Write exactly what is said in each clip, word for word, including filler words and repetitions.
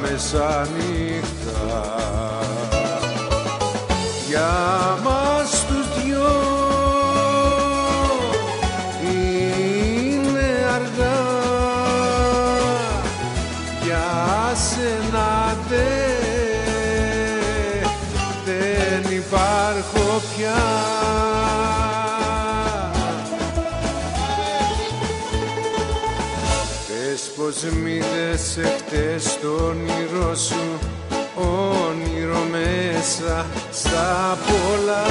μεσανύχτα. Για μας τους δυο είναι αργά, για σένα δεν, δεν υπάρχω πια. Πως μη δες χτες το όνειρό σου, όνειρο μέσα στα πολλά.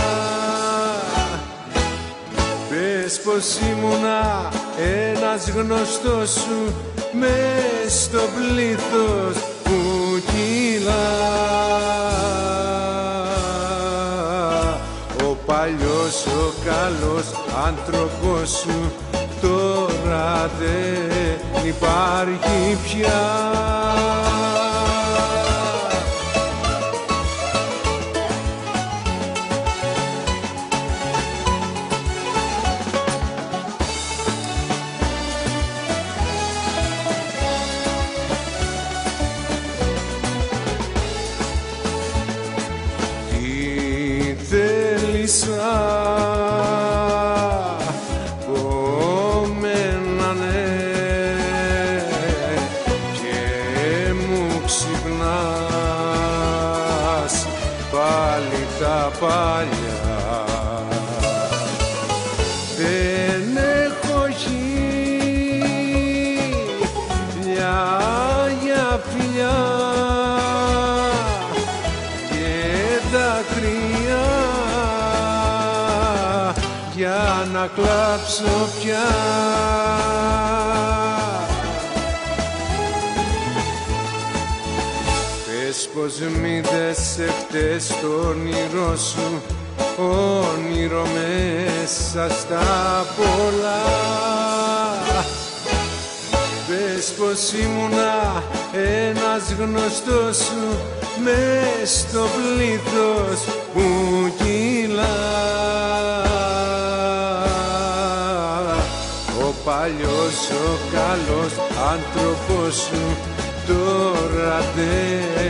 Πες πως ήμουνα ένας γνωστός σου, μες στο πλήθος που κυλά. Ο παλιός ο καλός άνθρωπος σου τώρα δεν υπάρχει πια. Τι θέλησα πάλι τα παλιά, δεν έχω χίλια για φιλιά και δάκρυα για να κλάψω πια. Πες πως μη δες χτες το όνειρό σου, όνειρο μέσα στα πολλά. Πες πως ήμουνα ένας γνωστός σου, μες στο πλήθος που κυλά. Ο παλιός ο καλός άνθρωπος σου τώρα δεν